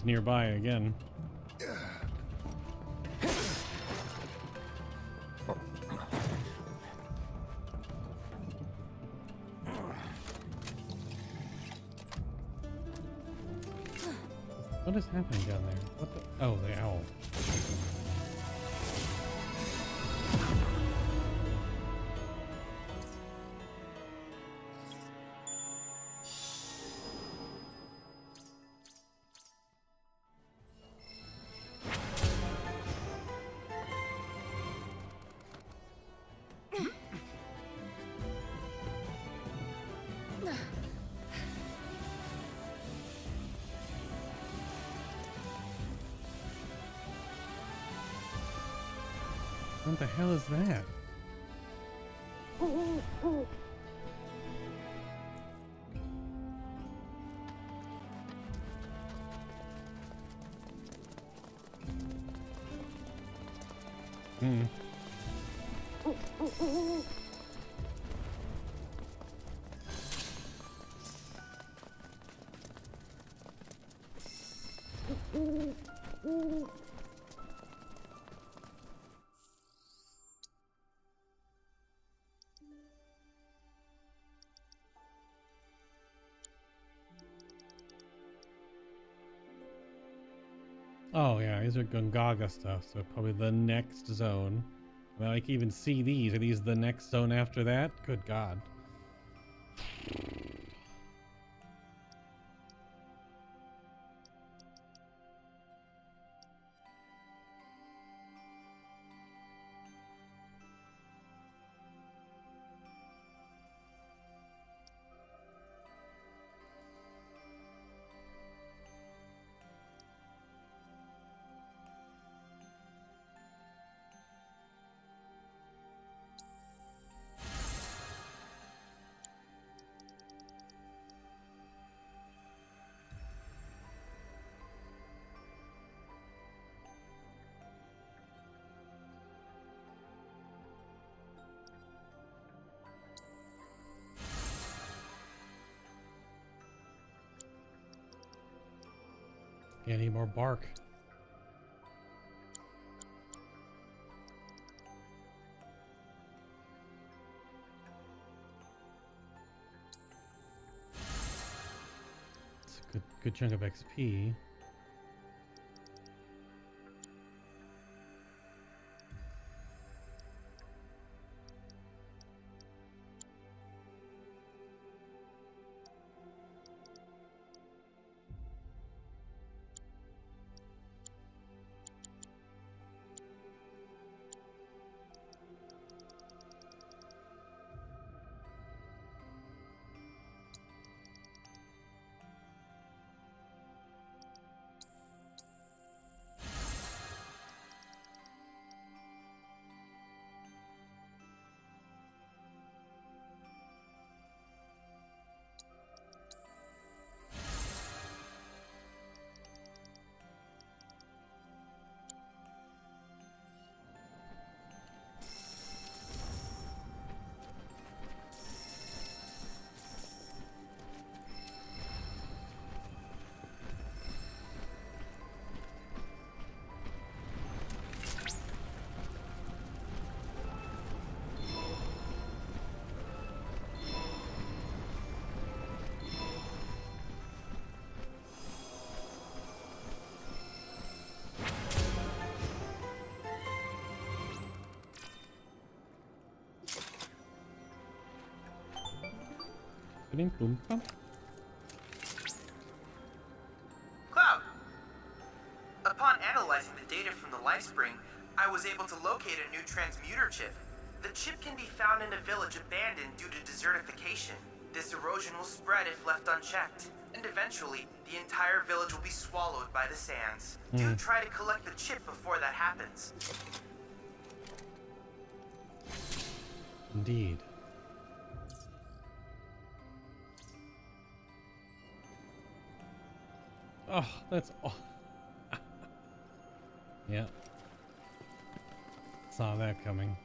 Nearby again. What is happening down there? What the? Oh, the owl. What the hell is that? Hmm. Oh yeah, these are Gongaga stuff, so probably the next zone. I mean, I can even see these. Are these the next zone after that? Good God. I need more bark. It's a good chunk of XP. por enquanto. Cloud! Upon analyzing the data from the life spring, I was able to locate a new transmuter chip. The chip can be found in a village abandoned due to desertification. This erosion will spread if left unchecked, and eventually, the entire village will be swallowed by the sands. Do try to collect the chip before that happens. Indeed. Oh, that's all. Yeah. Saw that coming.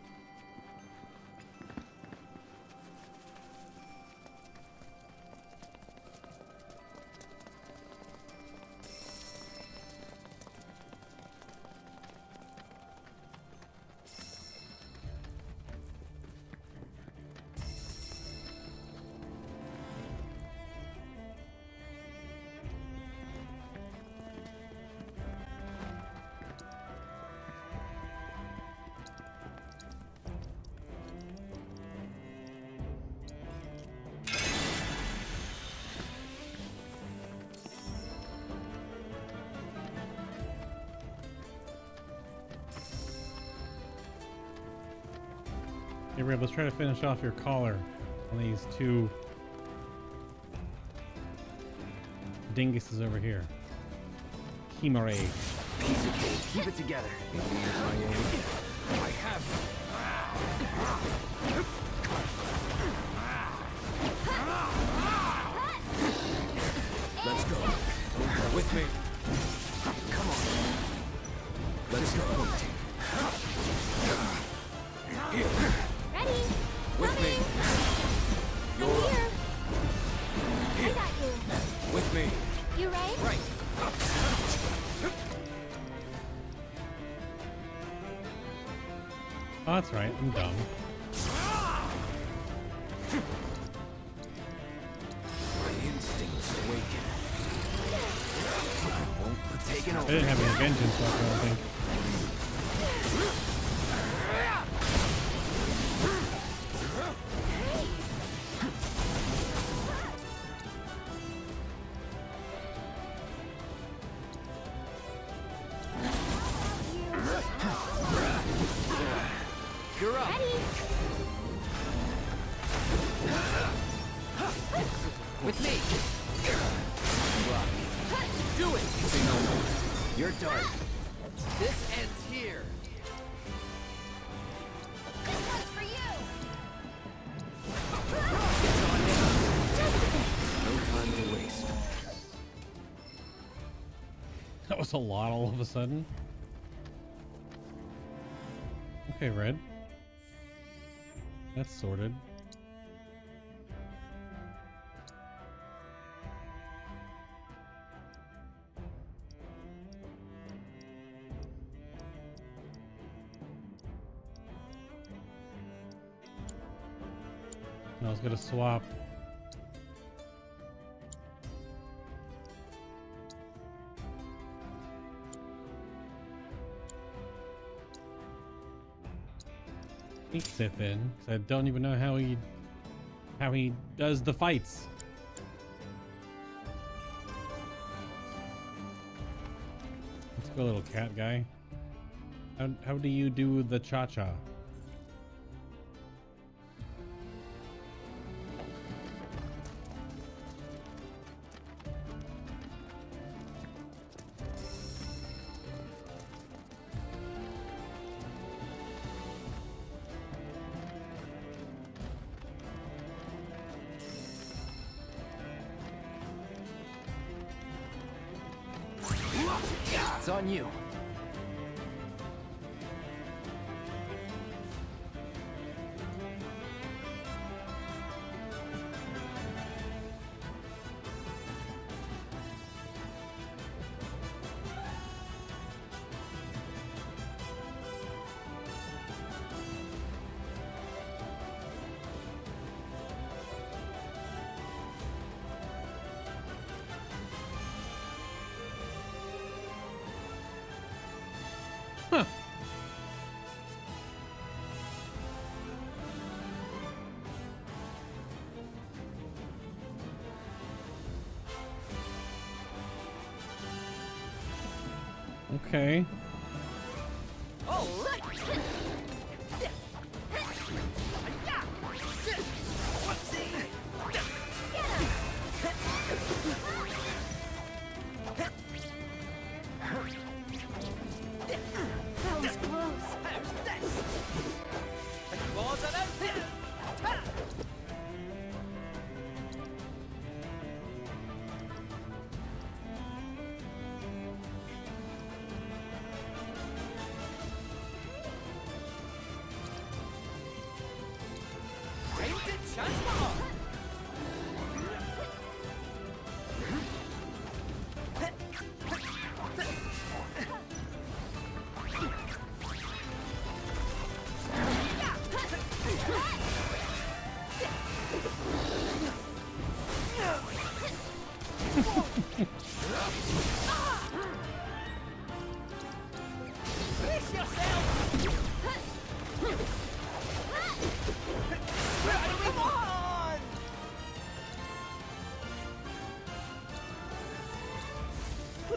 Let's try to finish off your collar on these two dinguses over here. Kimare. Piece of cake. Keep it together. I have. Let's go. With me. Come on. Let's go. Here. With coming. Me. You're I'm here. Here. I got you. With me. You ready? Right. Oh, that's right. I'm dumb. My instincts awaken. I won't be taken over. I didn't have any vengeance left, I don't think. A lot all of a sudden. Okay, Red. That's sorted. I was gonna swap. Sith in, so I don't even know how he does the fights. Let's go, little cat guy. How do you do the cha-cha? Okay. Oh, that was close.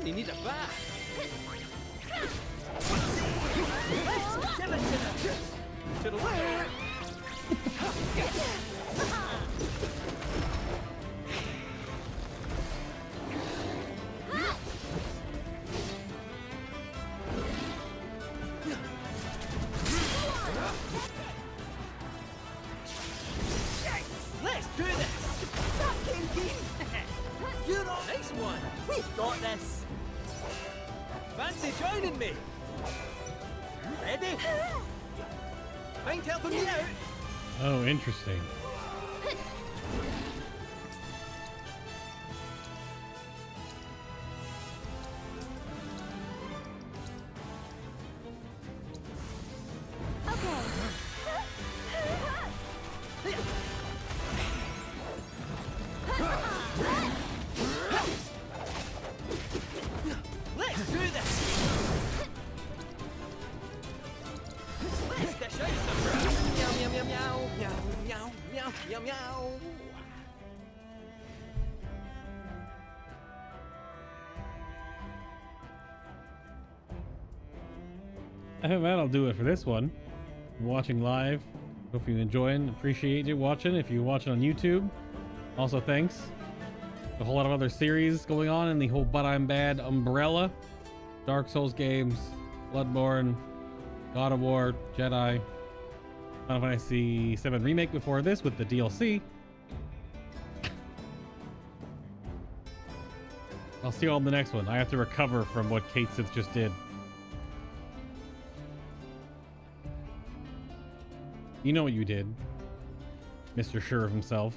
You need a bath. To the left. Let's do this. Fucking game. You know, next one. We've got this. Fancy joining me? Ready? Mind helping me out? Oh, interesting. That'll do it for this one. I'm watching live. Hope you're enjoying. Appreciate you watching. If you watch it on YouTube, also thanks. A whole lot of other series going on in the whole But I'm Bad umbrella. Dark Souls games, Bloodborne, God of War, Jedi, Final Fantasy VII Remake before this with the DLC. I'll see you all in the next one. I have to recover from what Cait Sith just did. You know what you did, Mr. Sure of himself.